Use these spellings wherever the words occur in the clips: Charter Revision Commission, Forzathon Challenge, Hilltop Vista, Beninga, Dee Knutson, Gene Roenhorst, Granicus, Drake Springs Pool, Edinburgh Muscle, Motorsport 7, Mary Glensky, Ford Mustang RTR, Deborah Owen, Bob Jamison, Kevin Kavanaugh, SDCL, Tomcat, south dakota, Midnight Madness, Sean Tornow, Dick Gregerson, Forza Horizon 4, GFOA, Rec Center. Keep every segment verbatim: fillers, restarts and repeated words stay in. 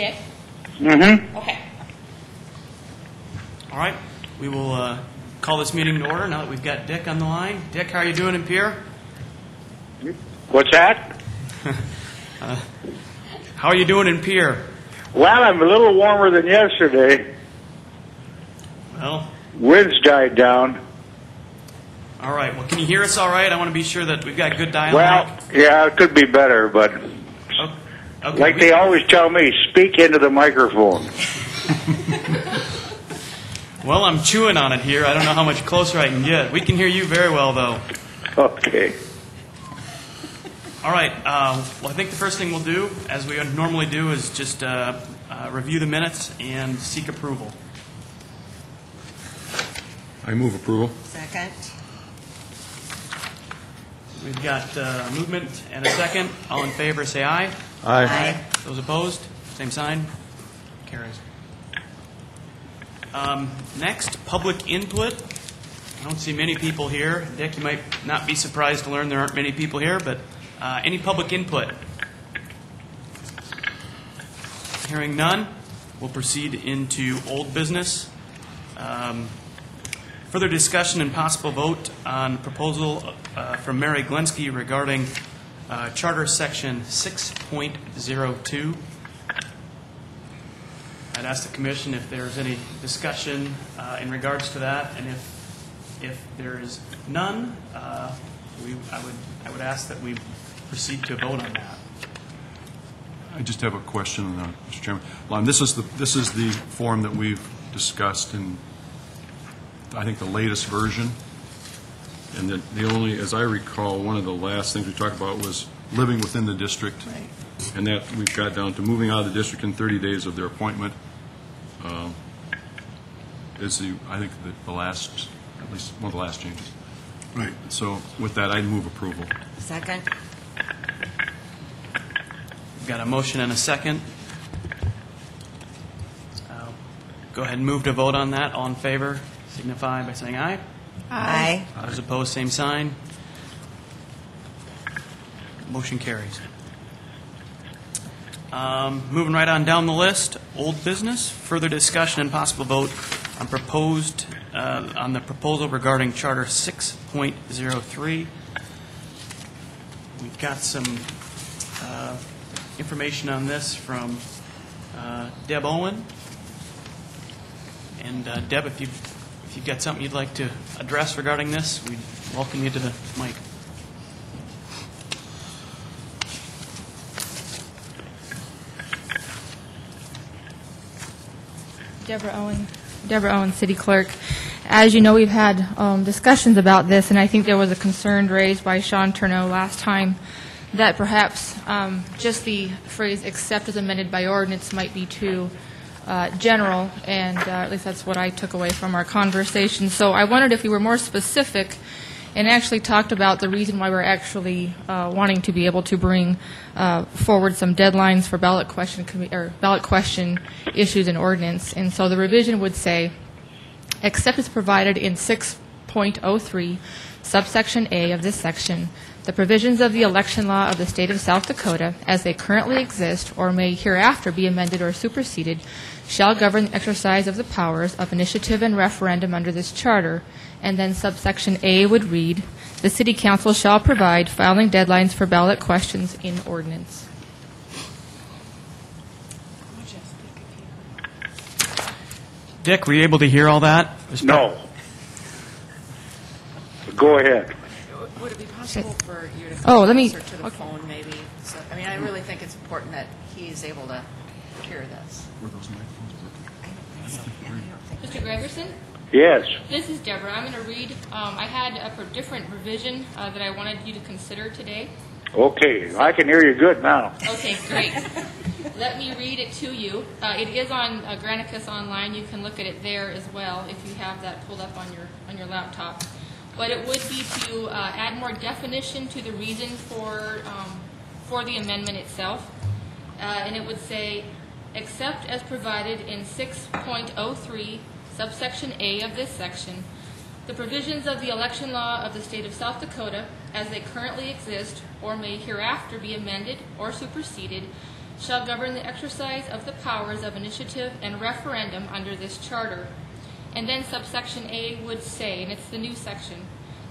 Dick? Mm-hmm. Okay. All right. We will uh, call this meeting to order now that we've got Dick on the line. Dick, how are you doing in Pierre? What's that? uh, how are you doing in Pierre? Well, I'm a little warmer than yesterday. Well. Winds died down. All right. Well, can you hear us all right? I want to be sure that we've got good dialogue. Well, yeah, it could be better, but okay. Okay. Like we, they always tell me, speak into the microphone. Well, I'm chewing on it here. I don't know how much closer I can get. We can hear you very well, though. Okay. All right. Uh, well, I think the first thing we'll do, as we normally do, is just uh, uh, review the minutes and seek approval. I move approval. Second. We've got uh, a movement and a second. All in favor, say aye. Aye. Aye. Those opposed, same sign. Carries. Um, next, public input. I don't see many people here. Dick, you might not be surprised to learn there aren't many people here, but uh, any public input? Hearing none, we'll proceed into old business. Um, Further discussion and possible vote on proposal uh, from Mary Glensky regarding uh, Charter Section six point oh two. I'd ask the Commission if there's any discussion uh, in regards to that, and if if there is none, uh, we, I would I would ask that we proceed to vote on that. I just have a question, uh, Mister Chairman. Lon, this is the this is the form that we've discussed in. I think the latest version, and the, the only, as I recall, one of the last things we talked about was living within the district, right. And that we've got down to moving out of the district in thirty days of their appointment. Uh, is the I think the, the last, at least one of the last changes. Right. So with that, I move approval. Second. We've got a motion and a second. Uh, go ahead and move to vote on that. All in favor? Signify by saying aye. Aye. Aye. Those opposed, same sign. Motion carries. Um, moving right on down the list, old business, further discussion and possible vote on proposed uh, on the proposal regarding Charter six point oh three. We've got some uh, information on this from uh, Deb Owen. And uh, Deb, if you've If you've got something you'd like to address regarding this, we'd welcome you to the mic. Deborah Owen, Deborah Owen, City Clerk. As you know, we've had um, discussions about this, and I think there was a concern raised by Sean Tornow last time that perhaps um, just the phrase "except as amended by ordinance" might be too Uh, general, and uh, at least that's what I took away from our conversation. So I wondered if you were more specific and actually talked about the reason why we're actually uh, wanting to be able to bring uh, forward some deadlines for ballot question or ballot question issues and ordinance. And so the revision would say, except as provided in six point oh three, subsection A of this section, the provisions of the election law of the state of South Dakota, as they currently exist or may hereafter be amended or superseded, shall govern the exercise of the powers of initiative and referendum under this charter. And then subsection A would read, the City Council shall provide filing deadlines for ballot questions in ordinance. Dick, were you able to hear all that? No. Go ahead. Would it be possible for you to come oh, let me, closer to the okay. phone, maybe? So, I mean, I really think it's important that he's able to hear this. Were those microphones working? I don't think so. Yeah, I don't think Mister Gregerson? Yes. This is Deborah. I'm going to read. Um, I had a different revision uh, that I wanted you to consider today. Okay. I can hear you good now. Okay, great. Let me read it to you. Uh, it is on uh, Granicus Online. You can look at it there as well if you have that pulled up on your on your laptop. But it would be to uh, add more definition to the reason for um, for the amendment itself, uh, and it would say, except as provided in six point oh three, subsection A of this section, the provisions of the election law of the state of South Dakota, as they currently exist or may hereafter be amended or superseded, shall govern the exercise of the powers of initiative and referendum under this charter. And then subsection A would say, and it's the new section,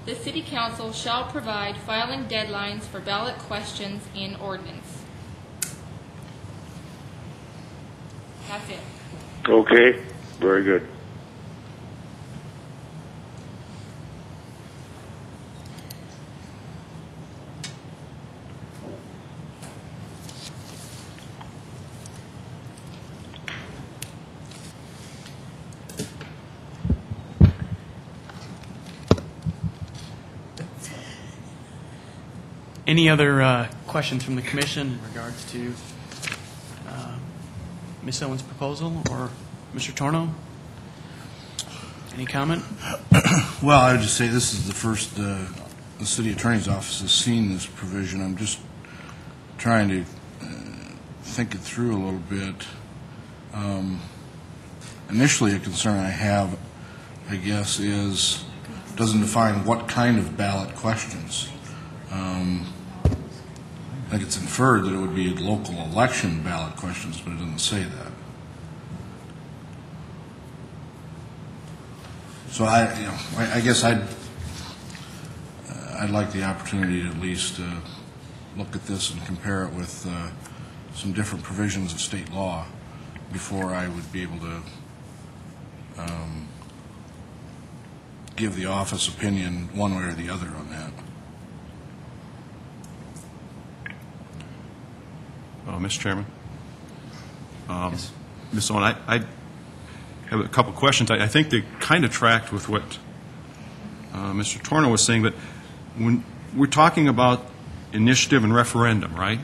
the City Council shall provide filing deadlines for ballot questions in ordinance. That's it. Okay, very good. Any other uh, questions from the commission in regards to uh, Miz Owen's proposal or Mister Tornow? Any comment? Well, I would just say this is the first uh, the city attorney's office has seen this provision. I'm just trying to uh, think it through a little bit. Um, initially, a concern I have, I guess, is it doesn't define what kind of ballot questions. Um, I think it's inferred that it would be local election ballot questions, but it doesn't say that. So I, you know, I, I guess I'd, uh, I'd like the opportunity to at least uh, look at this and compare it with uh, some different provisions of state law before I would be able to um, give the office opinion one way or the other on that. Uh, Mister Chairman, um, yes. Miz Owen, I, I have a couple questions. I, I think they kind of tracked with what uh, Mister Tornow was saying, but when we're talking about initiative and referendum, right?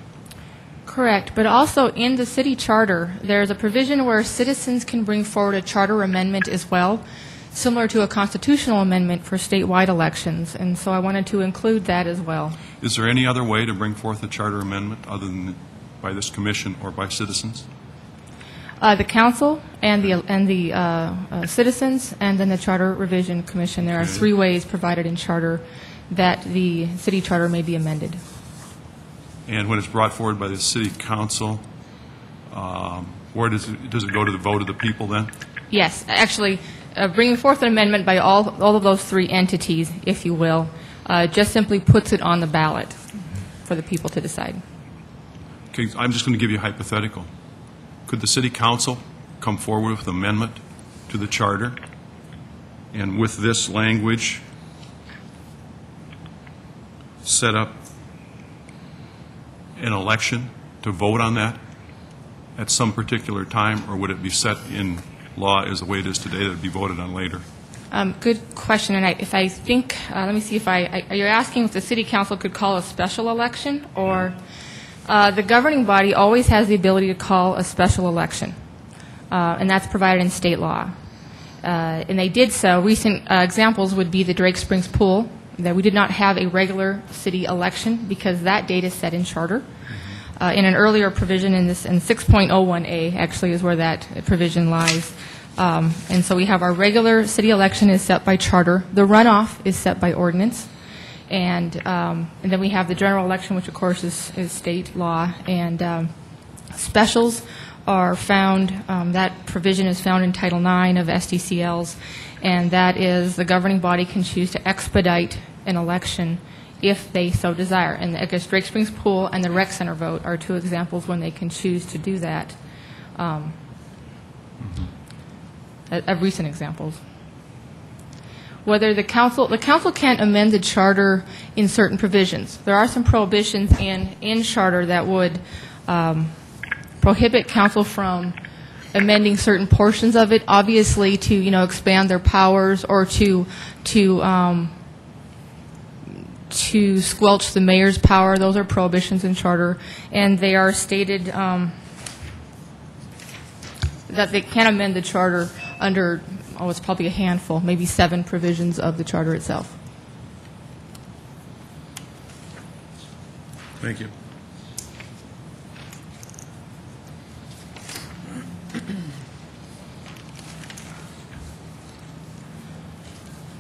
Correct, but also in the city charter, there's a provision where citizens can bring forward a charter amendment as well, similar to a constitutional amendment for statewide elections, and so I wanted to include that as well. Is there any other way to bring forth a charter amendment other than the by this commission or by citizens? Uh, the council and the and the uh, uh, citizens, and then the Charter Revision Commission. There okay. are three ways provided in charter that the city charter may be amended. And when it's brought forward by the city council, um, where does it, does it go to the vote of the people then? Yes, actually, uh, bringing forth an amendment by all all of those three entities, if you will, uh, just simply puts it on the ballot for the people to decide. I'm just going to give you a hypothetical. Could the City Council come forward with an amendment to the Charter and with this language set up an election to vote on that at some particular time, or would it be set in law as the way it is today that it would be voted on later? Um, good question, and I, if I think, uh, let me see if I, I, you're asking if the City Council could call a special election or... Uh, the governing body always has the ability to call a special election, uh, and that's provided in state law. Uh, and they did so. Recent uh, examples would be the Drake Springs Pool, that we did not have a regular city election because that date is set in charter. Uh, in an earlier provision in this, in six point oh one A actually is where that provision lies. Um, and so we have our regular city election is set by charter. The runoff is set by ordinance. And, um, and then we have the general election, which of course is, is state law, and um, specials are found, um, that provision is found in Title nine of S D C Ls, and that is the governing body can choose to expedite an election if they so desire. And I guess Drake Springs Pool and the Rec Center vote are two examples when they can choose to do that, um, of recent examples. Whether the council, the council can't amend the charter in certain provisions. There are some prohibitions in, in charter that would um, prohibit council from amending certain portions of it, obviously to, you know, expand their powers or to, to, um, to squelch the mayor's power. Those are prohibitions in charter, and they are stated um, that they can't amend the charter under Oh, it's probably a handful, maybe seven provisions of the charter itself. Thank you.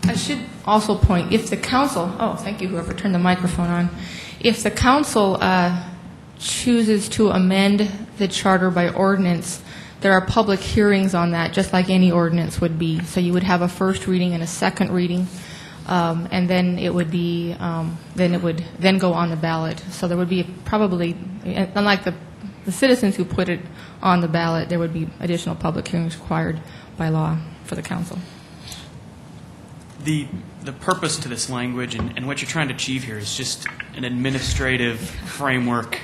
I should also point, if the council, oh, thank you, whoever turned the microphone on. If the council uh, chooses to amend the charter by ordinance, there are public hearings on that, just like any ordinance would be. So you would have a first reading and a second reading, um, and then it would be um, then it would then go on the ballot. So there would be probably, unlike the, the citizens who put it on the ballot, there would be additional public hearings required by law for the council. The the purpose to this language and, and what you're trying to achieve here is just an administrative framework,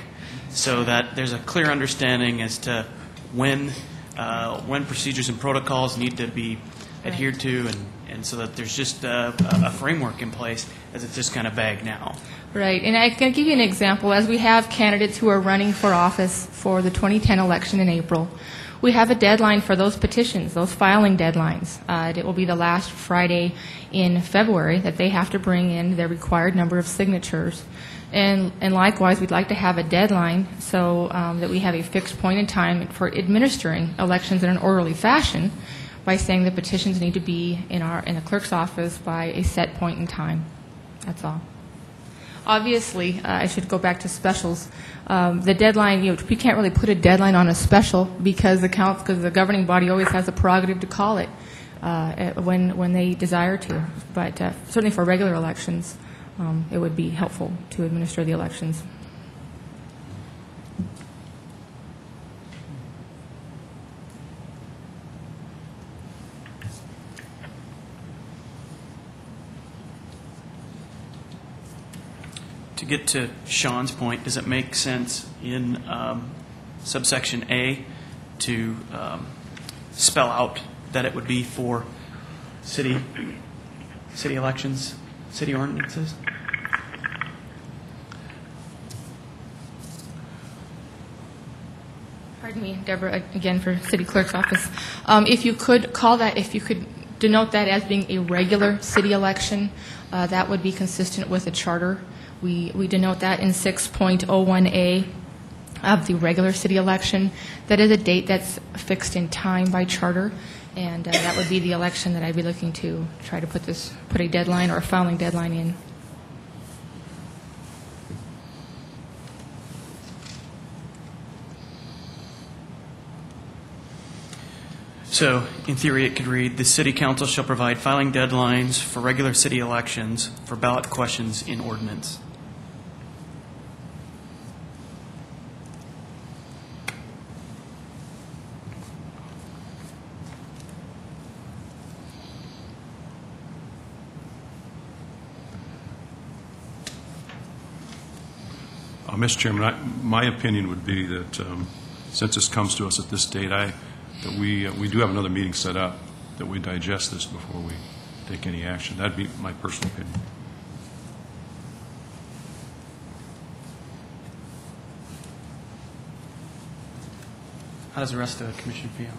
so that there's a clear understanding as to when. Uh, when procedures and protocols need to be adhered to, and, and so that there's just a, a framework in place, as it's just kind of vague now. Right, and I can give you an example. As we have candidates who are running for office for the twenty ten election in April, we have a deadline for those petitions, those filing deadlines. Uh, it will be the last Friday in February that they have to bring in their required number of signatures. And, and likewise, we'd like to have a deadline so um, that we have a fixed point in time for administering elections in an orderly fashion by saying the petitions need to be in, our, in the clerk's office by a set point in time. That's all. Obviously, uh, I should go back to specials. Um, the deadline, you know, we can't really put a deadline on a special because the, council, because the governing body always has the prerogative to call it uh, when, when they desire to. But uh, certainly for regular elections, Um, it would be helpful to administer the elections. To get to Sean's point, does it make sense in um, subsection A to um, spell out that it would be for city city elections? City ordinances? Pardon me, Deborah, again for city clerk's office. Um, if you could call that, if you could denote that as being a regular city election, uh, that would be consistent with the charter. We, we denote that in six point oh one A of the regular city election. That is a date that's fixed in time by charter. And uh, that would be the election that I'd be looking to try to put this, put a deadline or a filing deadline in. So, in theory, it could read, the City Council shall provide filing deadlines for regular city elections for ballot questions in ordinance. Mister Chairman, I, my opinion would be that um, since this comes to us at this date, I, that we uh, we do have another meeting set up that we digest this before we take any action. That'd be my personal opinion. How does the rest of the commission feel?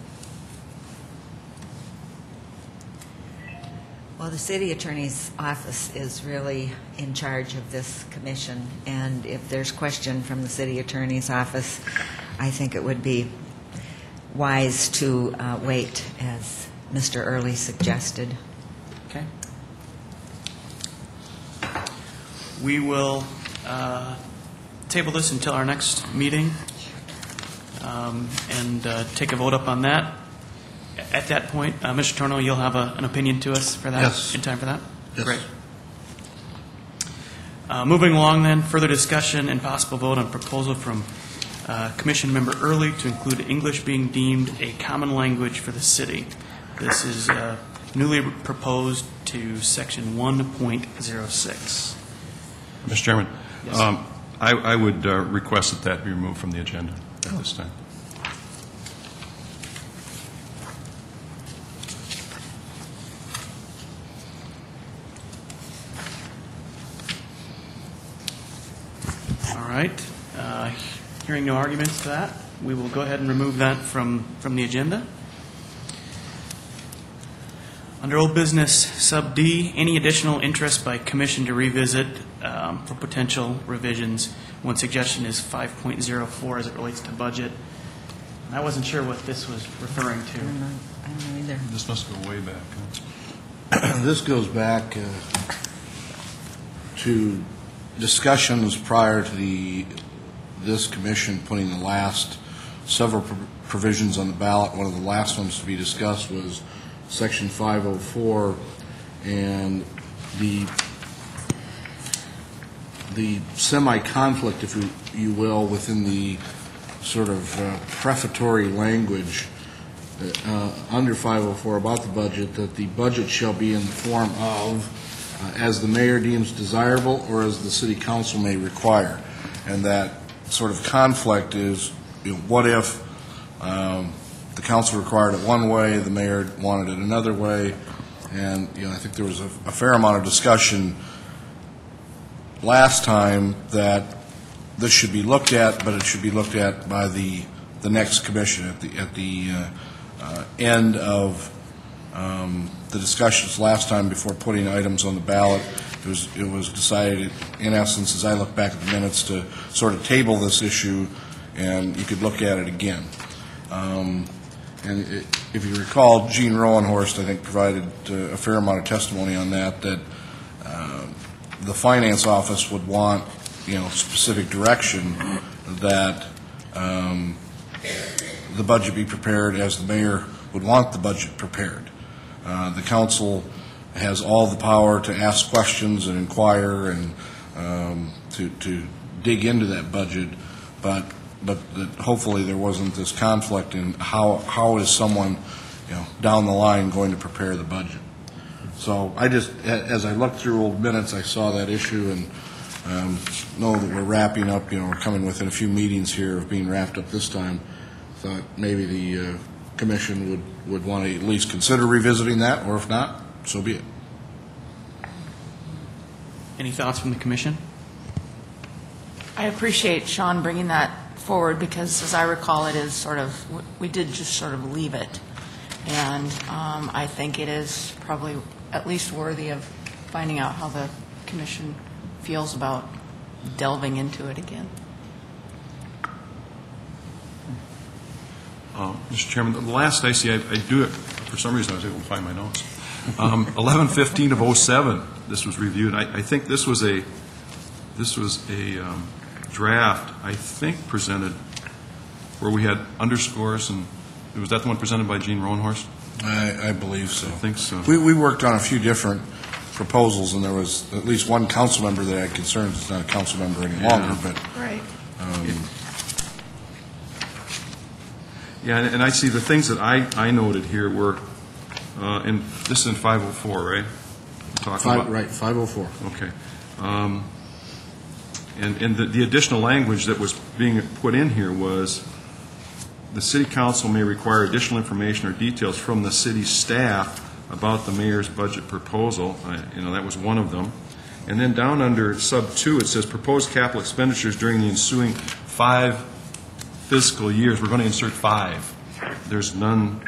Well, the city attorney's office is really in charge of this commission, and if there's question from the city attorney's office, I think it would be wise to uh, wait, as Mister Early suggested. Okay. We will uh, table this until our next meeting um, and uh, take a vote up on that. At that point, uh, Mister Tornow, you'll have a, an opinion to us for that? Yes. In time for that? Yes. Great. Uh, moving along then, further discussion and possible vote on proposal from uh, Commission Member Early to include English being deemed a common language for the city. This is uh, newly proposed to section one point oh six. Mister Chairman, yes. um, I, I would uh, request that that be removed from the agenda at oh. this time. All right. Uh, hearing no arguments to that, we will go ahead and remove that from, from the agenda. Under old business, sub D, any additional interest by commission to revisit um, for potential revisions. One suggestion is five point oh four as it relates to budget. And I wasn't sure what this was referring to. I don't know, I don't know either. This must go way back. Huh? This goes back uh, to discussions prior to the this commission putting the last several pro provisions on the ballot. One of the last ones to be discussed was Section five oh four, and the the semi-conflict, if you, you will, within the sort of uh, prefatory language uh, under five oh four about the budget, that the budget shall be in the form of uh, as the mayor deems desirable or as the city council may require. And that sort of conflict is, you know, what if um, the council required it one way, the mayor wanted it another way, and you know, I think there was a, a fair amount of discussion last time that this should be looked at, but it should be looked at by the the next commission at the at the uh, uh, end of um, the discussions last time before putting items on the ballot. It was it was decided, in essence, as I look back at the minutes, to sort of table this issue, and you could look at it again. Um, and it, if you recall, Gene Roenhorst, I think, provided uh, a fair amount of testimony on that. That uh, the finance office would want, you know, specific direction that um, the budget be prepared as the mayor would want the budget prepared. Uh, the council has all the power to ask questions and inquire and um, to, to dig into that budget, but but that hopefully there wasn't this conflict in how how is someone, you know, down the line going to prepare the budget. So I just, as I looked through old minutes, I saw that issue and um, know that we're wrapping up, you know, we're coming within a few meetings here of being wrapped up this time. Thought maybe the uh, commission would, would want to at least consider revisiting that, or if not, so be it. Any thoughts from the commission? I appreciate Sean bringing that forward because, as I recall, it is sort of, we did just sort of leave it. And um, I think it is probably at least worthy of finding out how the commission feels about delving into it again. Uh, Mister Chairman, the last I see, I, I do it, for some reason I was able to find my notes. Um, eleven fifteen of oh seven, this was reviewed. I, I think this was a, this was a um, draft, I think, presented where we had underscores, and was that the one presented by Gene Roenhorst? I, I believe so. I think so. We, we worked on a few different proposals, and there was at least one council member that had concerns. It's not a council member any longer, yeah. But right. Um, yeah. Yeah, and, and I see the things that I, I noted here were, uh, in, this is in five oh four, right? Talking Five, about, right, five oh four. Okay. Um, and and the, the additional language that was being put in here was, the city council may require additional information or details from the city staff about the mayor's budget proposal. I, you know, that was one of them. And then down under sub two, it says proposed capital expenditures during the ensuing five fiscal years. We're going to insert five. There's none.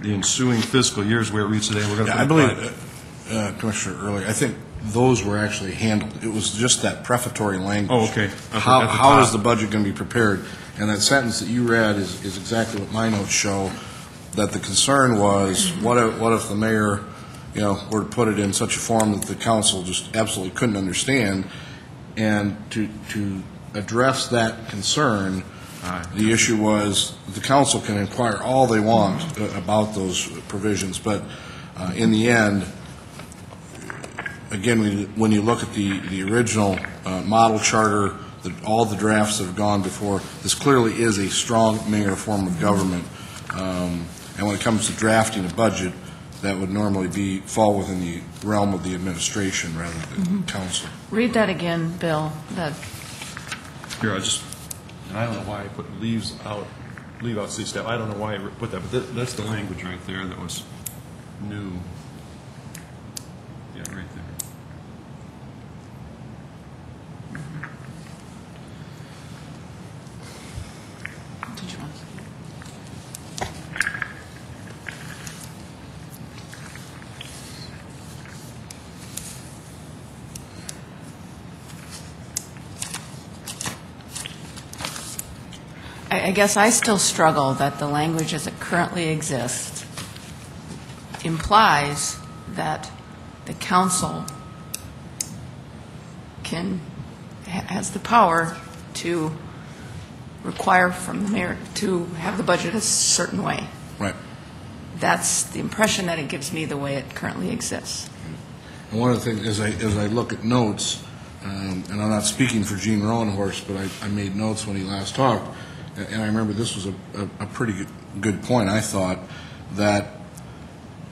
The ensuing fiscal years, where it reads today, we're going to. Yeah, I believe, uh, uh, Commissioner Early, I think those were actually handled. It was just that prefatory language. Oh, okay. At how the, how is the budget going to be prepared? And that sentence that you read is, is exactly what my notes show, that the concern was, what if, what if the mayor, you know, were to put it in such a form that the council just absolutely couldn't understand? And to, to address that concern, uh, the issue was the council can inquire all they want about those provisions, but uh, in the end, again, when you look at the, the original uh, model charter, the, all the drafts that have gone before, this clearly is a strong mayor form of government. Um, and when it comes to drafting a budget, that would normally be fall within the realm of the administration rather than mm-hmm. council. Read that again, Bill. That. Here, I just, and I don't know why I put leaves out, leave out city staff. I don't know why I put that, but that, that's the language right there that was new. Yeah, right there. I guess I still struggle that the language as it currently exists implies that the council can, has the power to require from the mayor to have the budget a certain way. Right. That's the impression that it gives me the way it currently exists. And one of the things, as I, as I look at notes, um, and I'm not speaking for Gene Roenhorst, but I, I made notes when he last talked, and I remember this was a, a, a pretty good, good point, I thought, that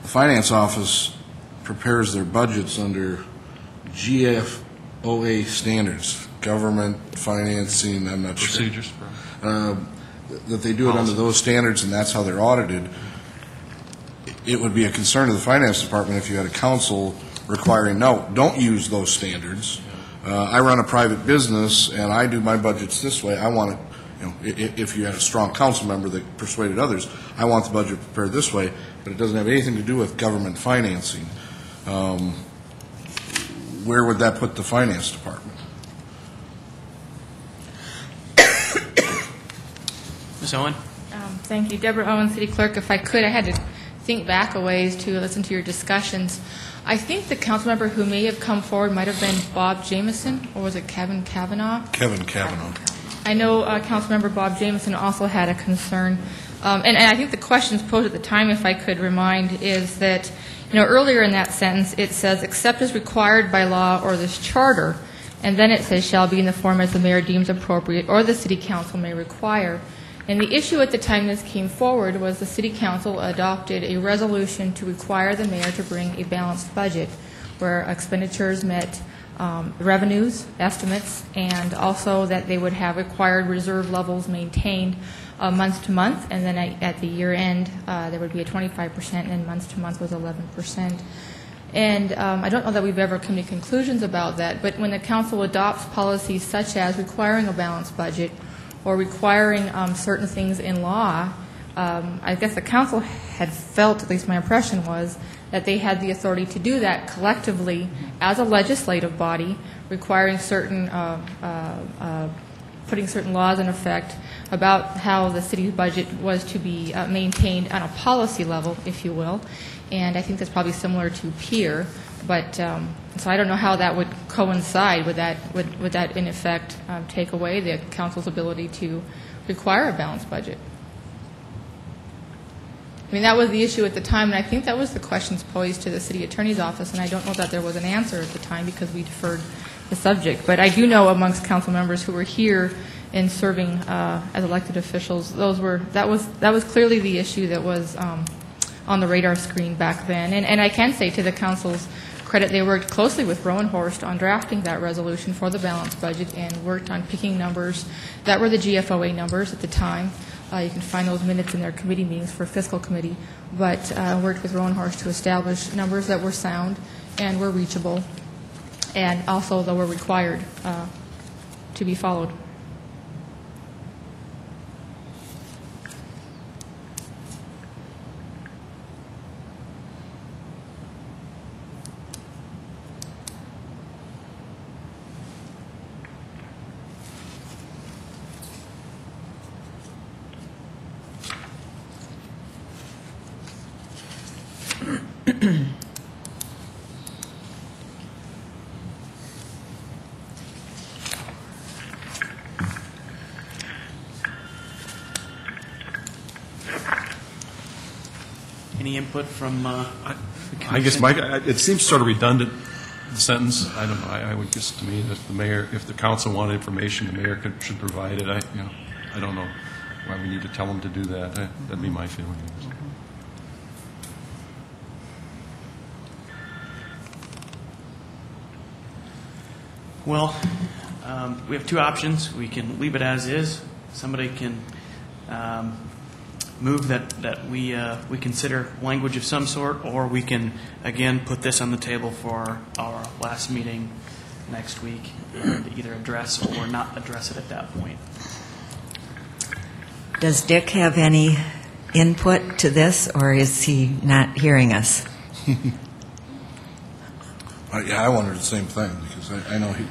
the finance office prepares their budgets under G F O A standards, government financing, I'm not sure. Procedures. Uh, that they do it under those standards, and that's how they're audited. It would be a concern to the finance department if you had a council requiring, no, don't use those standards. Uh, I run a private business, and I do my budgets this way. I want it, you know, if you had a strong council member that persuaded others, I want the budget prepared this way, but it doesn't have anything to do with government financing. Um, where would that put the finance department? Miz Owen? Um, thank you. Deborah Owen, City Clerk. If I could, I had to think back a ways to listen to your discussions. I think the council member who may have come forward might have been Bob Jamison, or was it Kevin Kavanaugh? Kevin Kavanaugh. I know uh, council member Bob Jamison also had a concern. Um, and, and I think the questions posed at the time, if I could remind, is that, you know, earlier in that sentence it says, except as required by law or this charter, and then it says shall be in the form as the mayor deems appropriate or the city council may require. And the issue at the time this came forward was the city council adopted a resolution to require the mayor to bring a balanced budget where expenditures met um, revenues estimates, and also that they would have required reserve levels maintained Uh, month to month, and then at, at the year end uh, there would be a twenty-five percent, and then month to month was eleven percent. And um, I don't know that we've ever come to conclusions about that, but when the council adopts policies such as requiring a balanced budget or requiring um, certain things in law, um, I guess the council had felt, at least my impression was, that they had the authority to do that collectively as a legislative body, requiring certain uh, uh, uh, putting certain laws in effect about how the city's budget was to be uh, maintained on a policy level, if you will. And I think that's probably similar to peer, but um, so I don't know how that would coincide. Would that, would, would that in effect um, take away the council's ability to require a balanced budget? I mean, that was the issue at the time, and I think that was the questions posed to the city attorney's office, and I don't know that there was an answer at the time because we deferred the subject. But I do know amongst council members who were here and serving uh, as elected officials, those were that was that was clearly the issue that was um, on the radar screen back then. And, and I can say to the council's credit, they worked closely with Roenhorst on drafting that resolution for the balanced budget and worked on picking numbers that were the G F O A numbers at the time. Uh, you can find those minutes in their committee meetings for fiscal committee, but uh, worked with Roenhorst to establish numbers that were sound and were reachable, and also that were required uh, to be followed. Any input from uh, I guess Mike, it seems sort of redundant, the sentence. I don't know. I, I would guess to me that the mayor, if the council wanted information, the mayor could, should provide it. I, you know, I don't know why we need to tell them to do that. I, that'd be my feeling. Well, um, we have two options. We can leave it as is. Somebody can um, move that that we uh, we consider language of some sort, or we can again put this on the table for our last meeting next week to either address or not address it at that point. Does Dick have any input to this, or is he not hearing us? Uh, yeah, I wondered the same thing, because I, I know he,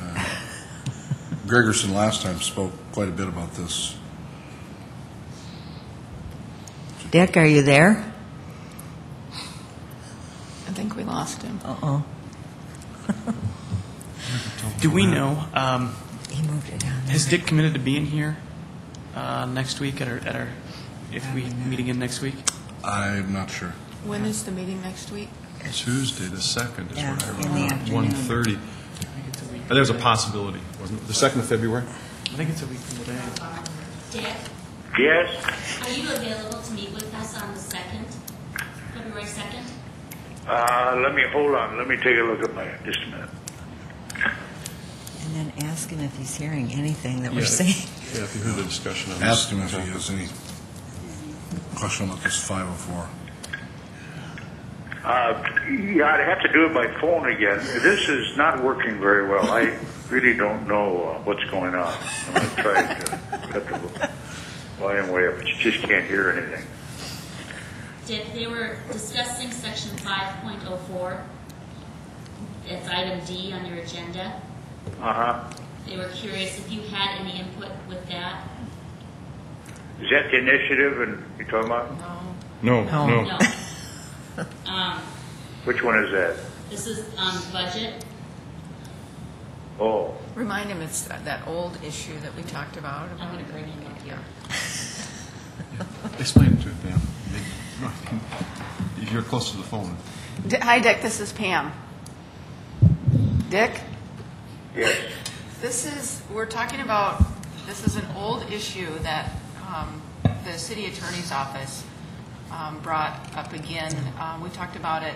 uh, Gregerson last time spoke quite a bit about this. Dick, are you there? I think we lost him. Uh-oh. Do we know, um, he moved it down. Has Dick committed to being here uh, next week at our, at our if we meet again next week? I'm not sure. When is the meeting next week? Tuesday the second is yeah. what I remember. one thirty. Oh, there's a possibility, wasn't it? The second of February? I think it's a week from today. Dick? Yes? Are you available to meet with us on the second? February second? Uh, let me, hold on. Let me take a look at my, just a minute. And then ask him if he's hearing anything that yeah, we're saying. Yeah, if you heard the discussion. On ask this. him if he has any question about this five oh four. Uh, yeah, I'd have to do it by phone again. This is not working very well. I really don't know uh, what's going on. I tried to cut the volume way up, but you just can't hear anything. Dick, they were discussing section five point oh four. It's item D on your agenda. Uh-huh. They were curious if you had any input with that. Is that the initiative and you're talking about? No. No. No. no. no. Um, Which one is that? This is um, budget. Oh. Remind him it's that, that old issue that we talked about. about I'm going to bring him up here. Explain it to him, Pam. They, if you're close to the phone. D Hi, Dick. This is Pam. Dick? Yes. This is, we're talking about, this is an old issue that um, the city attorney's office Um, brought up again. Uh, we talked about it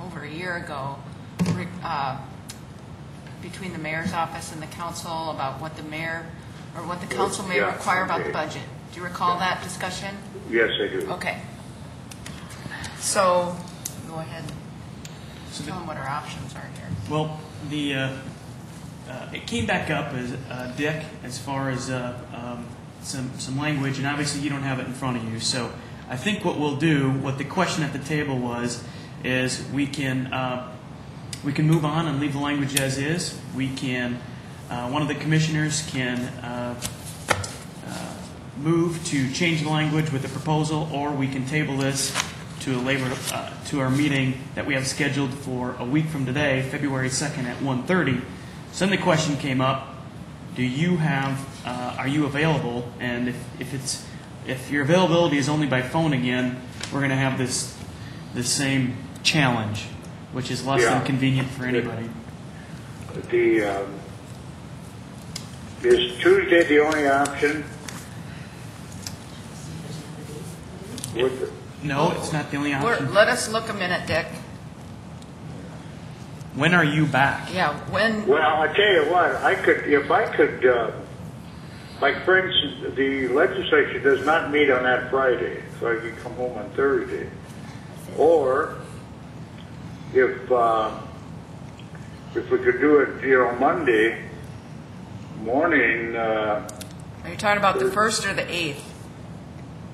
over a year ago uh, between the mayor's office and the council about what the mayor or what the council may yeah, require about okay. the budget. Do you recall yeah. that discussion? Yes, I do. Okay. So go ahead. So tell them what our options are here. Well, the uh, uh, it came back up as uh, Dick as far as uh, um, some some language, and obviously you don't have it in front of you, so. I think what we'll do, what the question at the table was, is we can uh, we can move on and leave the language as is. We can, uh, one of the commissioners can uh, uh, move to change the language with the proposal, or we can table this to a labor uh, to our meeting that we have scheduled for a week from today, February second at one thirty. So then the question came up: Do you have? Uh, are you available? And if if it's If your availability is only by phone again, we're going to have this the same challenge, which is less yeah. than convenient for anybody. The um, is Tuesday the only option? It, no, it's not the only option. We're, let us look a minute, Dick. When are you back? Yeah, when? Well, I tell you what, I could if I could. Uh, Like, for instance, the legislature does not meet on that Friday, so I could come home on Thursday. Or, if uh, if we could do it, you know, Monday morning. Uh, Are you talking about the first or the eighth?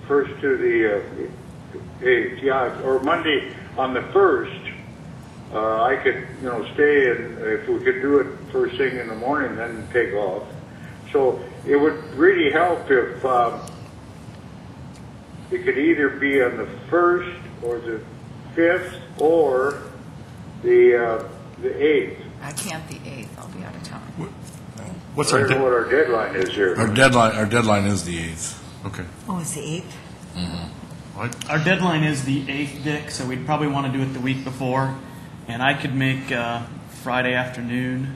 First to the uh, eighth, yeah. Or Monday on the first, uh, I could, you know, stay, and if we could do it first thing in the morning, then take off. So it would really help if um, it could either be on the first or the fifth or the uh, the eighth. I can't the eighth. I'll be out of town. What, what's I don't our know what our deadline is here? Our deadline our deadline is the eighth. Okay. Oh, it's the eighth. Mm-hmm. Our deadline is the eighth, Dick. So we'd probably want to do it the week before, and I could make uh, Friday afternoon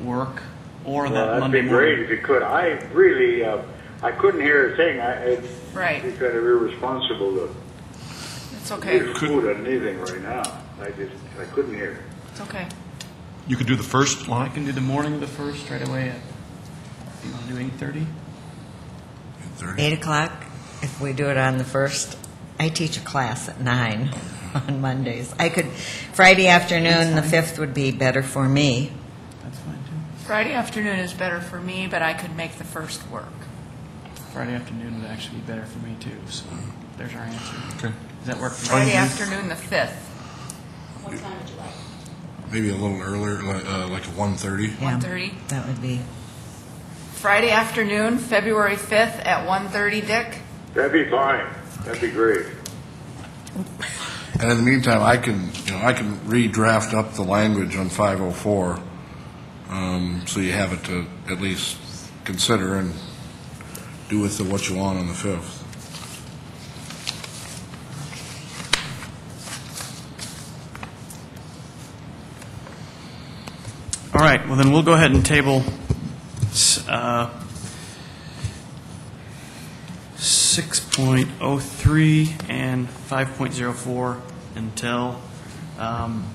work. Or well, that that'd Monday be great morning. If you could. I really, uh, I couldn't hear a thing. I, it's right. kind of irresponsible to it's okay. eat food or anything right now. I just, I couldn't hear. It's okay. You could do the first line. I can do the morning of the first right away. At, you want to do eight thirty? Eight thirty. Eight o'clock. If we do it on the first, I teach a class at nine on Mondays. I could Friday afternoon. The fifth would be better for me. Friday afternoon is better for me, but I could make the first work. Friday afternoon would actually be better for me, too. So there's our answer. Okay. Does that work for you? Friday afternoon the fifth. What time would you like? Maybe a little earlier, like, uh, like one thirty. one thirty? Yeah, that would be. Friday afternoon, February fifth at one thirty, Dick? That'd be fine. That'd be great. And in the meantime, I can, you know, I can redraft up the language on five oh four. Um, so you have it to at least consider and do with it what you want on the fifth. All right, well then we'll go ahead and table uh, six point oh three and five point oh four until um,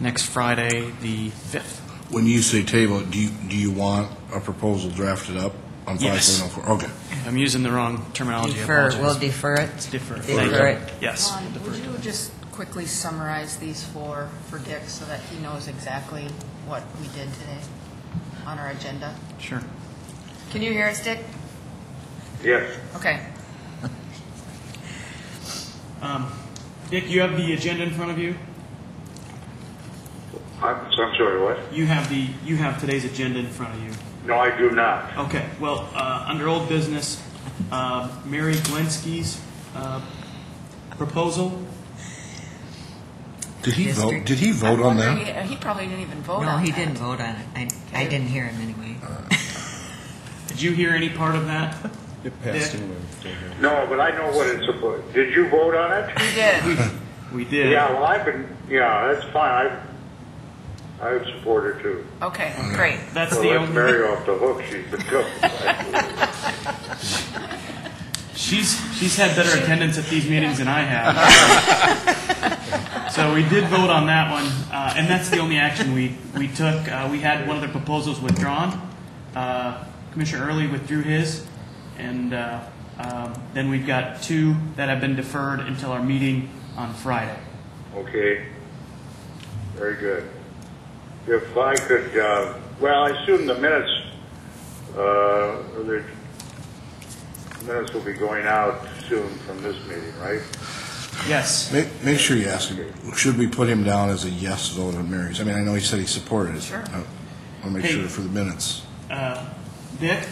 next Friday the fifth. When you say table, do you, do you want a proposal drafted up on five point oh four? Yes. Okay. I'm using the wrong terminology. Defer. We'll defer it. It's defer. Defer. Defer it. Yes. Um, would you just quickly summarize these four for Dick so that he knows exactly what we did today on our agenda? Sure. Can you hear us, Dick? Yes. Okay. um, Dick, you have the agenda in front of you? I'm, so I'm sorry, what? You have the you have today's agenda in front of you. No, I do not. Okay. Well, uh, under old business, uh, Mary Glensky's uh, proposal. Did he district. vote? Did he vote on that? He, he probably didn't even vote no, on it. No, he that. didn't vote on it. I, I didn't hear him anyway. Uh, did you hear any part of that? It passed anyway. No, but I know what it's about. Did you vote on it? We did. we, we did. Yeah, well, I've been, yeah, that's fine. I've, I would support her too. Okay, okay. Great. That's well, the only Mary off the hook. She's been cooking. She's she's had better she, attendance at these meetings than I have. So we did vote on that one, uh, and that's the only action we we took. Uh, we had one of the proposals withdrawn. Uh, Commissioner Early withdrew his, and uh, um, then we've got two that have been deferred until our meeting on Friday. Okay. Very good. If I could, uh, well, I assume the minutes, uh, the minutes will be going out soon from this meeting, right? Yes. Make, make sure you ask him. Should we put him down as a yes vote on Mary's? I mean, I know he said he supported it. Sure. I want to make hey, sure for the minutes. Uh, Dick?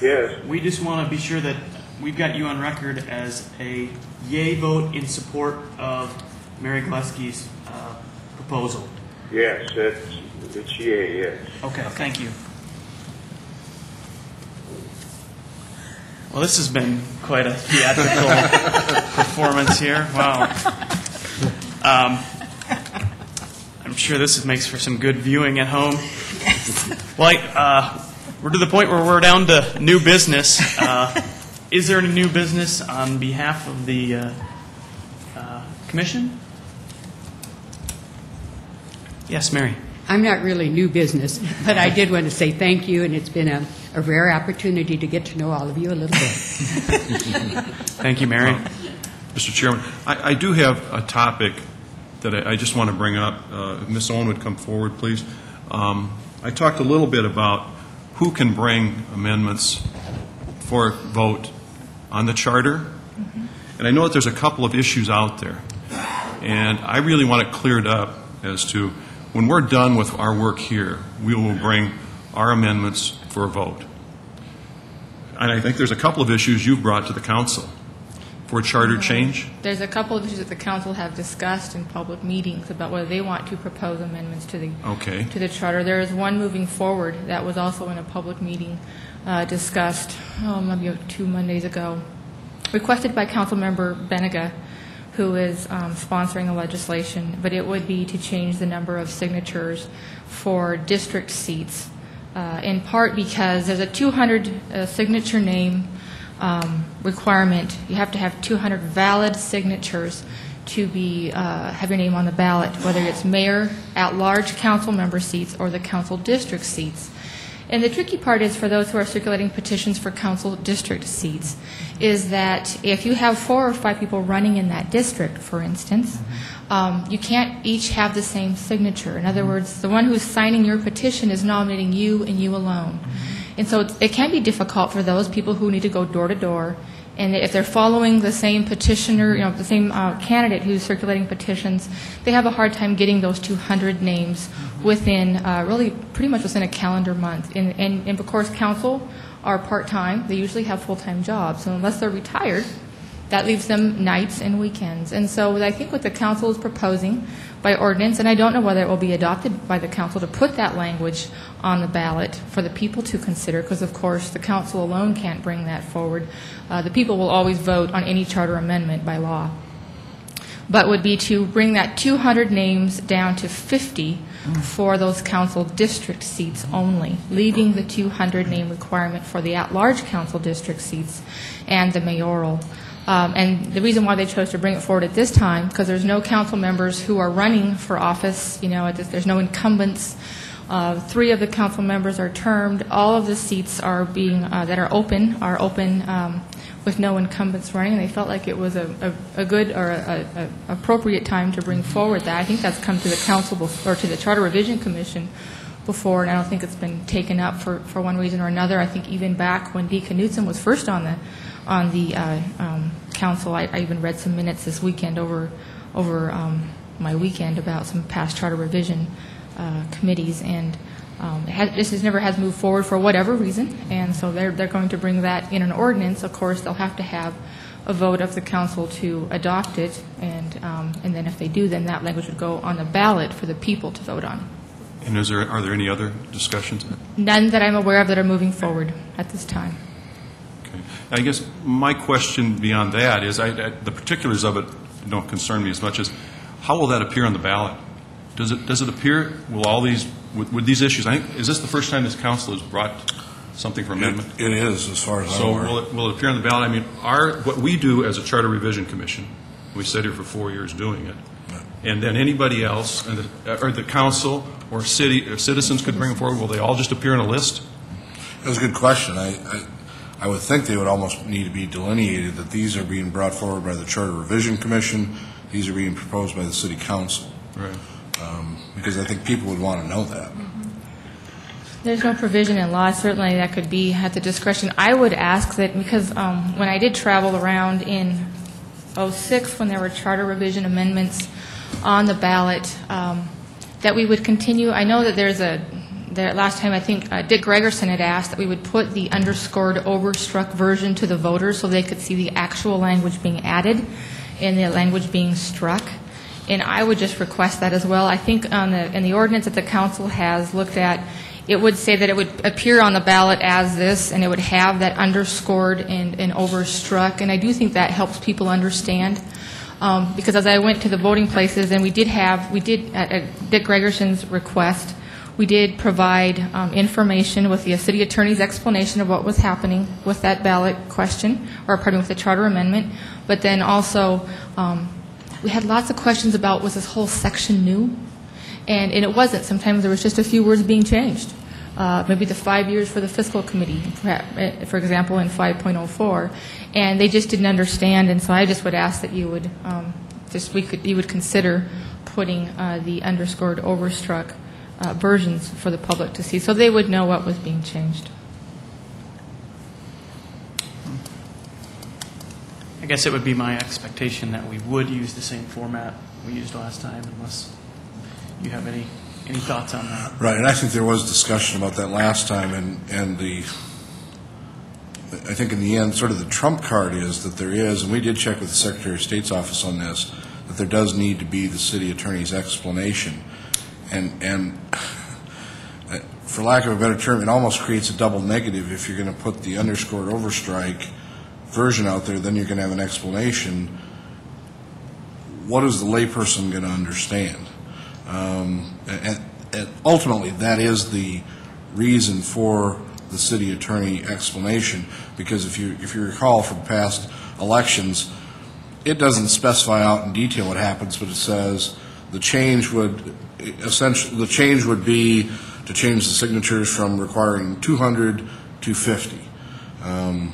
Yes. We just want to be sure that we've got you on record as a yay vote in support of Mary Glesky's uh, proposal. Yes, that's. It's yay, yes. Okay, okay, thank you. Well, this has been quite a theatrical performance here. Wow. Um, I'm sure this makes for some good viewing at home. Yes. Well, uh, we're to the point where we're down to new business. Uh, is there any new business on behalf of the uh, uh, commission? Yes, Mary. I'm not really new business, but I did want to say thank you, and it's been a, a rare opportunity to get to know all of you a little bit. Thank you, Mary. Um, Mister Chairman, I, I do have a topic that I, I just want to bring up. Uh, if Miz Owen would come forward, please. Um, I talked a little bit about who can bring amendments for vote on the charter, mm-hmm. and I know that there's a couple of issues out there, and I really want it cleared up as to when we're done with our work here, we will bring our amendments for a vote. And I think there's a couple of issues you've brought to the council for charter mm-hmm. change. There's a couple of issues that the council have discussed in public meetings about whether they want to propose amendments to the okay. to the charter. There is one moving forward that was also in a public meeting uh, discussed oh, maybe two Mondays ago, requested by Council Member Beninga, who is um, sponsoring a legislation, but it would be to change the number of signatures for district seats, uh, in part because there's a two hundred uh, signature name um, requirement. You have to have two hundred valid signatures to be uh, have your name on the ballot, whether it's mayor, at-large council member seats, or the council district seats. And the tricky part is for those who are circulating petitions for council district seats is that if you have four or five people running in that district, for instance, um, you can't each have the same signature. In other words, the one who's signing your petition is nominating you and you alone. And so it can be difficult for those people who need to go door to door. And if they're following the same petitioner, you know, the same uh, candidate who's circulating petitions, they have a hard time getting those two hundred names within, uh, really, pretty much within a calendar month. And, and, and of course, council are part-time. They usually have full-time jobs. So unless they're retired, That leaves them nights and weekends. And so I think what the council is proposing by ordinance, and I don't know whether it will be adopted by the council, to put that language on the ballot for the people to consider, because of course the council alone can't bring that forward. Uh, the people will always vote on any charter amendment by law. But would be to bring that two hundred names down to fifty for those council district seats only, leaving the two hundred name requirement for the at-large council district seats and the mayoral. Um, and the reason why they chose to bring it forward at this time, because there's no council members who are running for office, you know, there's no incumbents. Uh, three of the council members are termed. All of the seats are being uh, that are open are open um, with no incumbents running. They felt like it was a, a, a good or a, a appropriate time to bring forward that. I think that's come to the council before, or to the Charter Revision Commission before, and I don't think it's been taken up for, for one reason or another. I think even back when Dee Knutson was first on the on the uh, um, council, I, I even read some minutes this weekend over over um, my weekend about some past charter revision Uh, committees, and um, it has, this has never has moved forward for whatever reason, and so they're they're going to bring that in an ordinance. Of course, they'll have to have a vote of the council to adopt it, and um, and then if they do, then that language would go on the ballot for the people to vote on. And is there are there any other discussions? None that I'm aware of that are moving forward at this time. Okay, I guess my question beyond that is, I, I, the particulars of it don't concern me as much as how will that appear on the ballot? Does it, does it appear, will all these, with, with these issues, I think, is this the first time this council has brought something for amendment? It, it is, as far as I'm aware. So will it, will it appear on the ballot? I mean, our, what we do as a Charter Revision Commission, we sat here for four years doing it, and then anybody else, and the, or the council or city or citizens could bring forward, will they all just appear in a list? That's a good question. I, I, I would think they would almost need to be delineated that these are being brought forward by the Charter Revision Commission, these are being proposed by the City Council. Right. Um, because I think people would want to know that. Mm-hmm. There's no provision in law. Certainly that could be at the discretion. I would ask that because um, when I did travel around in oh six when there were charter revision amendments on the ballot, um, that we would continue. I know that there's a, there, last time I think uh, Dick Gregerson had asked that we would put the underscored overstruck version to the voters so they could see the actual language being added and the language being struck. And I would just request that as well. I think on the, in the ordinance that the council has looked at, it would say that it would appear on the ballot as this, and it would have that underscored and, and overstruck. And I do think that helps people understand. Um, because as I went to the voting places, and we did have, we did, at, at Dick Gregerson's request, we did provide um, information with the city attorney's explanation of what was happening with that ballot question, or pardon, with the charter amendment. But then also, um, we had lots of questions about, was this whole section new? And, and it wasn't. Sometimes there was just a few words being changed. Uh, maybe the five years for the fiscal committee, for example, in five point oh four. And they just didn't understand. And so I just would ask that you would um, just we could you would consider putting uh, the underscored overstruck uh, versions for the public to see so they would know what was being changed. I guess it would be my expectation that we would use the same format we used last time, unless you have any any thoughts on that. Right, and I think there was discussion about that last time, and and the I think in the end, sort of the trump card is that there is, and we did check with the Secretary of State's office on this, that there does need to be the city attorney's explanation, and and for lack of a better term, it almost creates a double negative if you're going to put the underscored overstrike version out there, then you're going to have an explanation. What is the layperson going to understand? Um, and, and ultimately, that is the reason for the city attorney explanation. Because if you if you recall from past elections, it doesn't specify out in detail what happens, but it says the change would essentially the change would be to change the signatures from requiring two hundred to fifty. Um,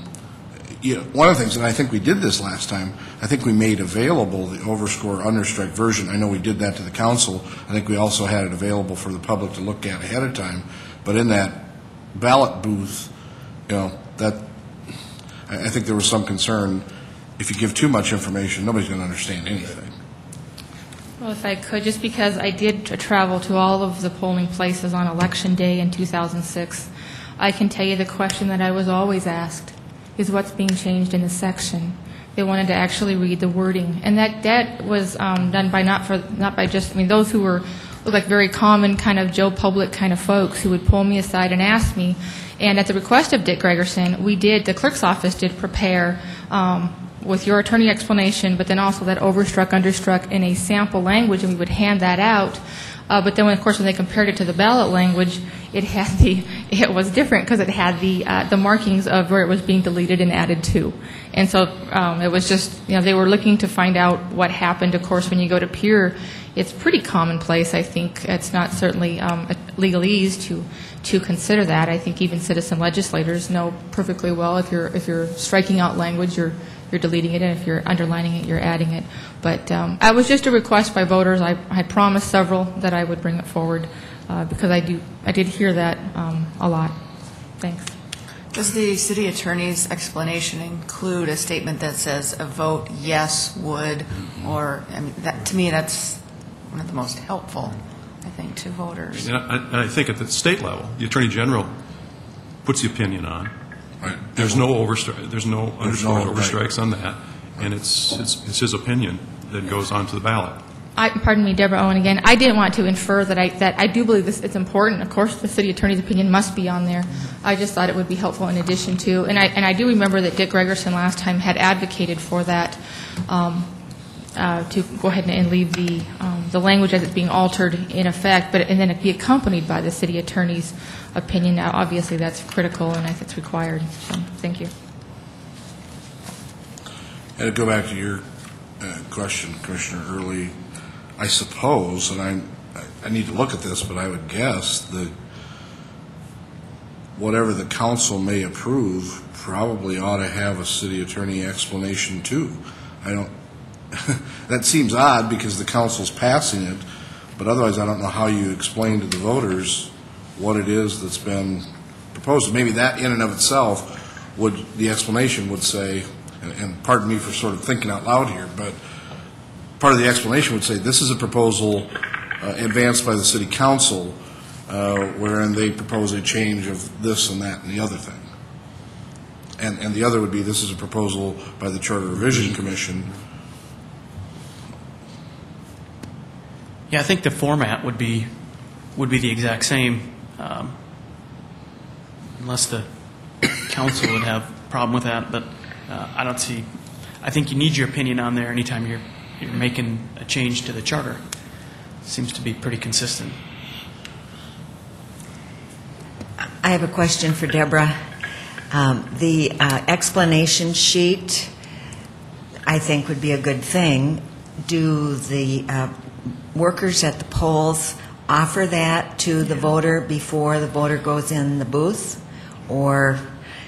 You know, one of the things, and I think we did this last time, I think we made available the overscore understrike version. I know we did that to the council. I think we also had it available for the public to look at ahead of time. But in that ballot booth, you know, that I think there was some concern if you give too much information, nobody's going to understand anything. Well, if I could, just because I did travel to all of the polling places on election day in two thousand six, I can tell you the question that I was always asked is what's being changed in the section. They wanted to actually read the wording, and that that was um, done by not for not by just I mean those who were looked like very common kind of Joe Public kind of folks who would pull me aside and ask me. And at the request of Dick Gregerson, we did the clerk's office did prepare um, with your attorney explanation, but then also that overstruck, understruck in a sample language, and we would hand that out. Uh, but then, when, of course, when they compared it to the ballot language, it had the it was different because it had the uh, the markings of where it was being deleted and added to. And so um, it was just, you know, they were looking to find out what happened. Of course, when you go to peer, it's pretty commonplace, I think. It's not certainly um, a legalese to to consider that. I think even citizen legislators know perfectly well if you're if you're striking out language, you're you're deleting it, and if you're underlining it, you're adding it. But um, it was just a request by voters. I had promised several that I would bring it forward uh, because I do I did hear that um, a lot. Thanks. Does the city attorney's explanation include a statement that says a vote yes would, or I mean, that to me that's one of the most helpful, I think, to voters. And I, and I think at the state level, the Attorney General puts the opinion on. Right. There's no overstri There's no underscore no, overstrikes right. on that, and it's, it's it's his opinion that goes on to the ballot. I, pardon me, Deborah Owen again. I didn't want to infer that I that I do believe this. It's important. Of course, the city attorney's opinion must be on there. I just thought it would be helpful in addition to. And I and I do remember that Dick Gregerson last time had advocated for that. Um, Uh, to go ahead and leave the um, the language as it's being altered in effect, but and then it be accompanied by the city attorney's opinion. Now, obviously, that's critical, and I think it's required. So, thank you. And to go back to your uh, question, Commissioner Early, I suppose, and I'm, I need to look at this, but I would guess that whatever the council may approve probably ought to have a city attorney explanation too. I don't. That seems odd because the council's passing it, but otherwise I don't know how you explain to the voters what it is that's been proposed. Maybe that in and of itself would, the explanation would say, and, and pardon me for sort of thinking out loud here, but part of the explanation would say this is a proposal uh, advanced by the city council uh, wherein they propose a change of this and that and the other thing. And, and the other would be this is a proposal by the Charter Revision Commission. Yeah, I think the format would be would be the exact same, um, unless the council would have a problem with that. But uh, I don't see. I think you need your opinion on there anytime you're you're making a change to the charter. Seems to be pretty consistent. I have a question for Deborah. Um, the uh, explanation sheet, I think, would be a good thing. Do the uh, workers at the polls offer that to the voter before the voter goes in the booth? Or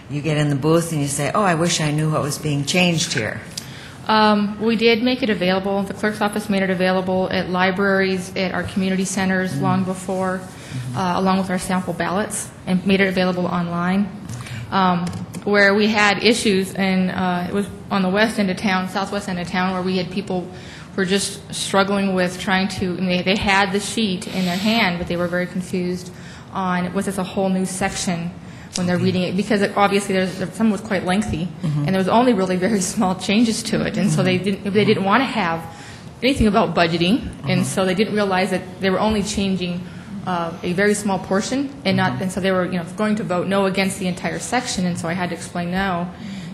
you get in the booth and you say, oh, I wish I knew what was being changed here? Um, we did make it available. The clerk's office made it available at libraries, at our community centers mm-hmm. long before, mm-hmm. uh, along with our sample ballots, and made it available online. Um, where we had issues, and uh, it was on the west end of town, southwest end of town, where we had people were just struggling with trying to, and they, they had the sheet in their hand, but they were very confused on, was this a whole new section when they're reading it? Because it, obviously, there's, some was quite lengthy, mm-hmm. and there was only really very small changes to it, and mm-hmm. so they didn't, they didn't want to have anything about budgeting, mm-hmm. and so they didn't realize that they were only changing uh, a very small portion, and not, and so they were, you know, going to vote no against the entire section, and so I had to explain no.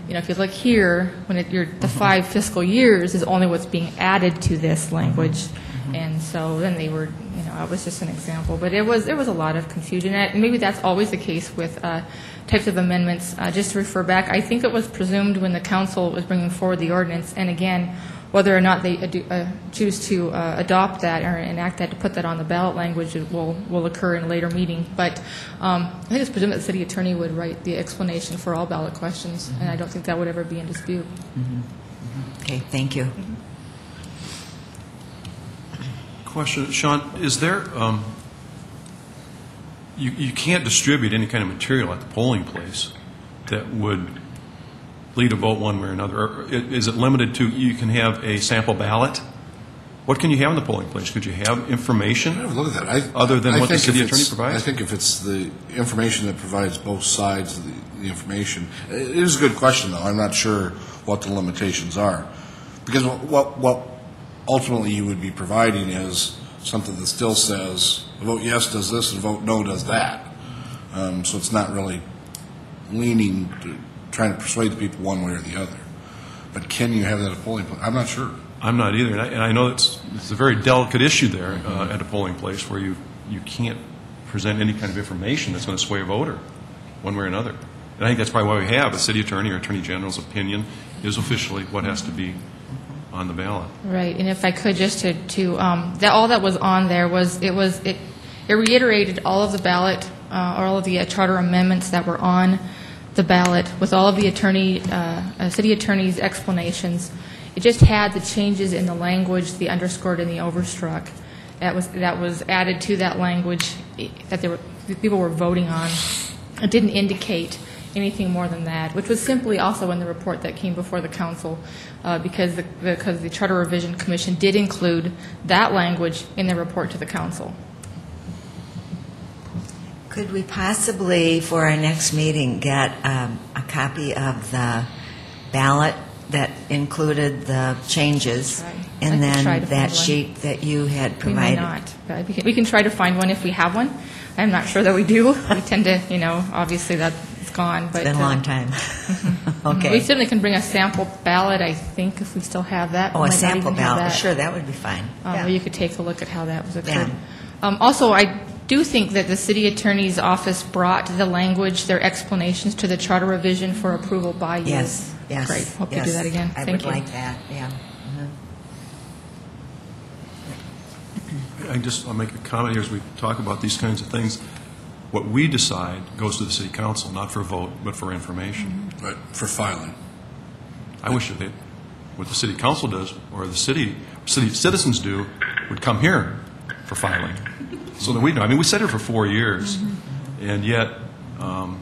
You know, if you look here, when it, you're, the five fiscal years is only what's being added to this language, mm-hmm. and so then they were, you know, it was just an example, but it was there was a lot of confusion. And maybe that's always the case with uh, types of amendments. Uh, just to refer back, I think it was presumed when the council was bringing forward the ordinance, and again, whether or not they ad uh, choose to uh, adopt that or enact that to put that on the ballot language will will occur in a later meeting. But um, I think it's presumed that the city attorney would write the explanation for all ballot questions, mm-hmm. and I don't think that would ever be in dispute. Mm-hmm. Mm-hmm. Okay, thank you. Mm-hmm. Question, Sean, is there, um, you, you can't distribute any kind of material at the polling place that would lead a vote one way or another? Or is it limited to you can have a sample ballot? What can you have in the polling place? Could you have information I look at that. I, other than I what the city attorney provides? I think if it's the information that provides both sides of the, the information. It is a good question, though. I'm not sure what the limitations are. Because what, what ultimately you would be providing is something that still says, vote yes does this and vote no does that. Um, so it's not really leaning, to, trying to persuade the people one way or the other. But can you have that at a polling place? I'm not sure. I'm not either. And I, and I know it's, it's a very delicate issue there uh, at a polling place where you, you can't present any kind of information that's going to sway a voter one way or another. And I think that's probably why we have a city attorney or attorney general's opinion is officially what has to be on the ballot. Right. And if I could just to, to um, that all that was on there was it was it, it reiterated all of the ballot, uh, all of the uh, charter amendments that were on the ballot with all of the attorney, uh, uh, city attorney's explanations. It just had the changes in the language, the underscored and the overstruck, that was that was added to that language that they were people were voting on. It didn't indicate anything more than that, which was simply also in the report that came before the council, uh, because the because the Charter Revision Commission did include that language in the report to the council. Could we possibly, for our next meeting, get um, a copy of the ballot that included the changes, right. and then that sheet one. that you had provided? We may not. But we, can, we can try to find one if we have one. I'm not sure that we do. We tend to, you know, obviously that's gone. But, it's been a uh, long time. Okay. We certainly can bring a sample ballot, I think, if we still have that. Oh, a sample ballot. That. Sure, that would be fine. Um, yeah. Or you could take a look at how that was occurred. Yeah. Um, also, I do think that the city attorney's office brought the language, their explanations to the charter revision for approval by you. Yes, yes. Great. Hope yes. you do that again. I Thank would you. like that, yeah. I just, I'll make a comment here as we talk about these kinds of things. What we decide goes to the City Council, not for a vote, but for information. Mm-hmm. Right, for filing. I wish that they, what the City Council does, or the city, city citizens do, would come here for filing. So that we know. I mean, we sat here for four years, mm-hmm. and yet um,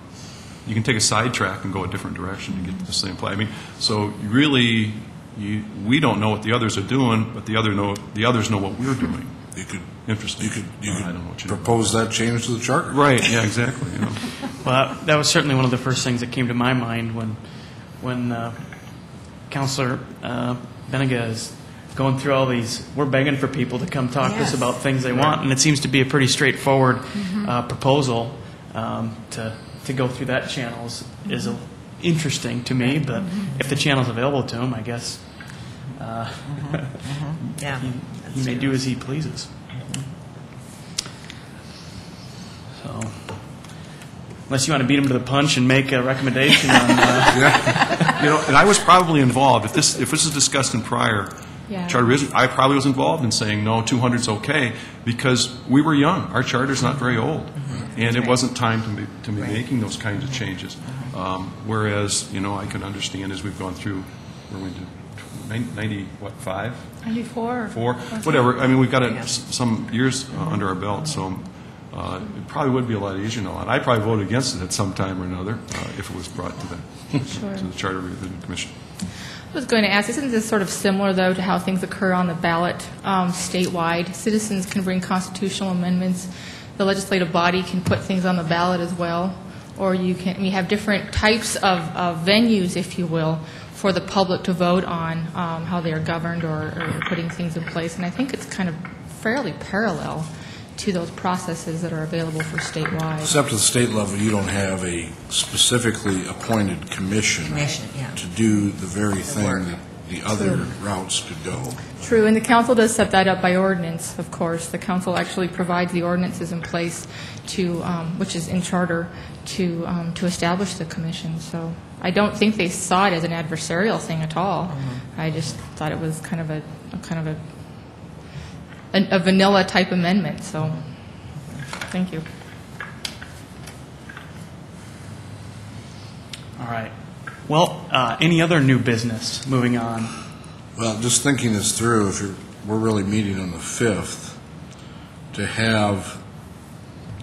you can take a sidetrack and go a different direction and get to the same place. I mean, so really, you, we don't know what the others are doing, but the other know the others know what we're doing. You could, Interesting. You could, you could I don't know what you propose know. that change to the charter. Right, yeah, exactly. You know. Well, that was certainly one of the first things that came to my mind when when uh, Councilor uh, Beninga is going through all these, we're begging for people to come talk yes. to us about things they right. want, and it seems to be a pretty straightforward mm-hmm. uh, proposal um, to, to go through that channel is, mm-hmm. is a, interesting to me, but mm-hmm. if the channel's available to them, I guess uh, mm-hmm. Mm-hmm. yeah. You, He may do as he pleases. So, unless you want to beat him to the punch and make a recommendation on, uh, yeah. you know, and I was probably involved. If this if this is discussed in prior yeah. charter, I probably was involved in saying no, two hundred's okay, because we were young. Our charter's not very old, mm-hmm. and it wasn't time to be to be right. making those kinds of changes. Um, whereas, you know, I can understand as we've gone through where we do. Ninety what five? Ninety four. Four, whatever. I mean, we've got a, yeah. some years uh, under our belt, so uh, it probably would be a lot easier now. And I probably voted against it at some time or another uh, if it was brought to the sure. to the Charter Revision Commission. I was going to ask, isn't this sort of similar though to how things occur on the ballot um, statewide? Citizens can bring constitutional amendments. The legislative body can put things on the ballot as well, or you can. You have different types of, of venues, if you will, for the public to vote on um, how they are governed or, or putting things in place. And I think it's kind of fairly parallel to those processes that are available for statewide. Except at the state level, you don't have a specifically appointed commission, commission yeah. to do the very thing that the other True. routes could go. True, and the council does set that up by ordinance, of course. The council actually provides the ordinances in place to, um, which is in charter, to um, to establish the commission. So I don't think they saw it as an adversarial thing at all. Mm-hmm. I just thought it was kind of a, a kind of a, a, a vanilla type amendment. So, thank you. All right. Well, uh, any other new business? Moving on. Well, just thinking this through. If you're, we're really meeting on the fifth, to have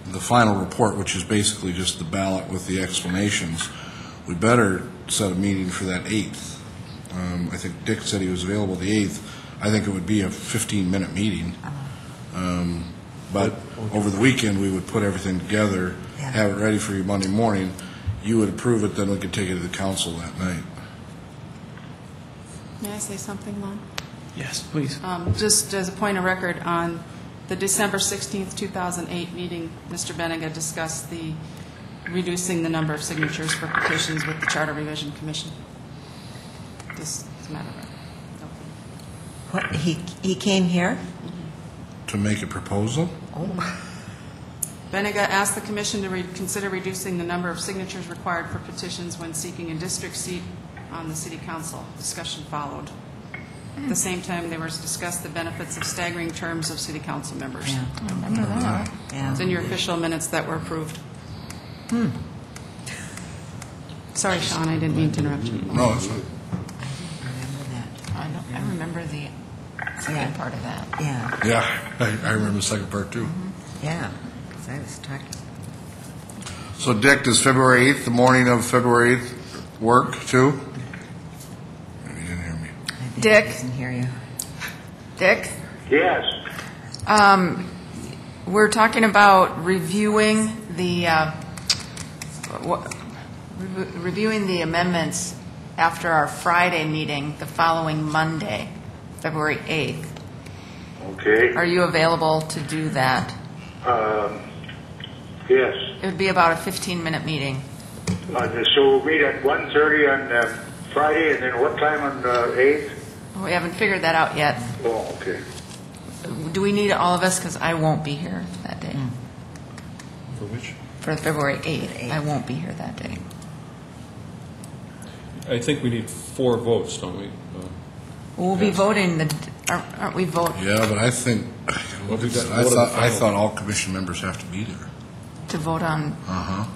the final report, which is basically just the ballot with the explanations. We better set a meeting for that eighth. Um, I think Dick said he was available the eighth. I think it would be a fifteen minute meeting. Um, but over the weekend, we would put everything together, yeah. have it ready for you Monday morning. You would approve it, then we could take it to the council that night. May I say something, Lon? Yes, please. Um, just as a point of record, on the December sixteenth, two thousand eight meeting, Mister Beninga discussed the reducing the number of signatures for petitions with the Charter Revision Commission. This is a matter of record. Okay. What, he, he came here? Mm-hmm. To make a proposal? Oh. Beninga asked the Commission to re consider reducing the number of signatures required for petitions when seeking a district seat on the City Council. Discussion followed. At the same time, they were to discuss the benefits of staggering terms of City Council members. Yeah. I remember that. Yeah. It's in your official minutes that were approved. Hmm. Sorry, Sean, I didn't mean to interrupt you. No, it's fine. I didn't remember that. I, I remember the second yeah. part of that. Yeah. Yeah, I, I remember the second part, too. Mm-hmm. Yeah, because I was talking. So, Dick, does February eighth, the morning of February eighth, work, too? Dick, I can hear you. Dick? Yes. Um, we're talking about reviewing the uh, w reviewing the amendments after our Friday meeting, the following Monday, February eighth. Okay. Are you available to do that? Um, yes. It would be about a fifteen minute meeting. Uh, so we'll meet at one thirty on uh, Friday, and then what time on the uh, eighth? We haven't figured that out yet. Oh, okay. Do we need all of us? Because I won't be here that day. Mm. For which? For February eighth. I won't be here that day. I think we need four votes, don't we? Uh, we'll yes. be voting. The, aren't, aren't we voting? Yeah, but I think what I, thought, I, thought, I thought all commission members have to be there. To vote on? Uh-huh.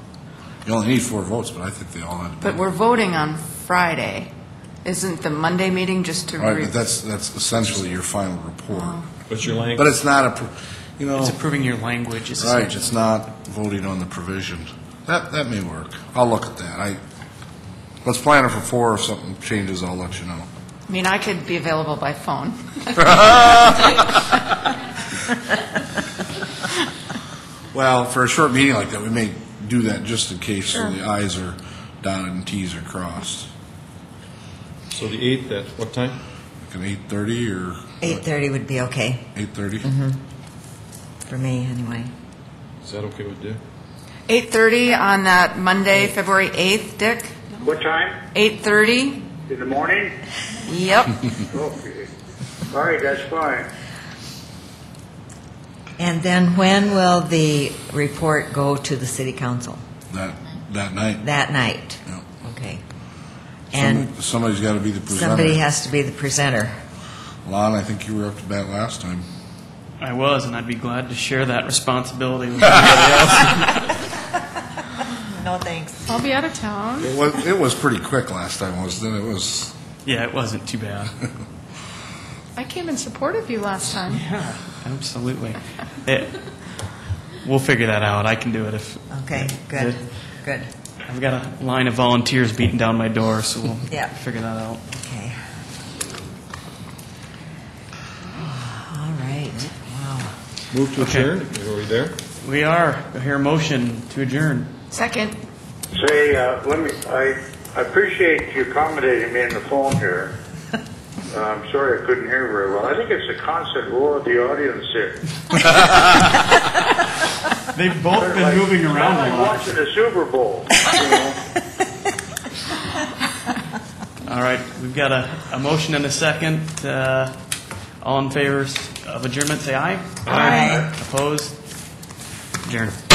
You only need four votes, but I think they all have to be But there. We're voting on Friday. Isn't the Monday meeting just to... Right, but that's, that's essentially your final report. Oh. But your language... But it's not a... You know, it's approving your language. Is right, it's not voting on the provision. That that may work. I'll look at that. I Let's plan it for four. If something changes, I'll let you know. I mean, I could be available by phone. Well, for a short meeting like that, we may do that just in case sure. so the I's are dotted and T's are crossed. So the eighth at what time? Like an eight thirty or eight thirty would be okay. Eight thirty. Mm-hmm. For me, anyway. Is that okay with Dick? Eight thirty on that Monday, February eighth, Dick. What time? Eight thirty. In the morning. Yep. Okay. All right, that's fine. And then when will the report go to the City Council? That that night. That night. Yep. Okay. And Somebody, somebody's got to be the presenter. Somebody has to be the presenter. Lon, I think you were up to bat last time. I was, and I'd be glad to share that responsibility with everybody else. No thanks. I'll be out of town. It was, it was pretty quick last time, wasn't it? It was. Yeah, it wasn't too bad. I came in support of you last time. Yeah, absolutely. it, we'll figure that out. I can do it if. Okay. If, good. If, good. I've got a line of volunteers beating down my door, so we'll yeah. figure that out. Okay. All right. Wow. Move to okay. adjourn. Are we there? We are. I hear a motion to adjourn. Second. Say, uh, let me. I, I appreciate you accommodating me on the phone here. uh, I'm sorry I couldn't hear very well. I think it's a constant roar of the audience here. They've both They're been like, moving around like a lot. Watching the Super Bowl. You know? All right, we've got a, a motion and a second. Uh, all in favor of adjournment, say aye. Aye. Aye. Opposed? Adjourn.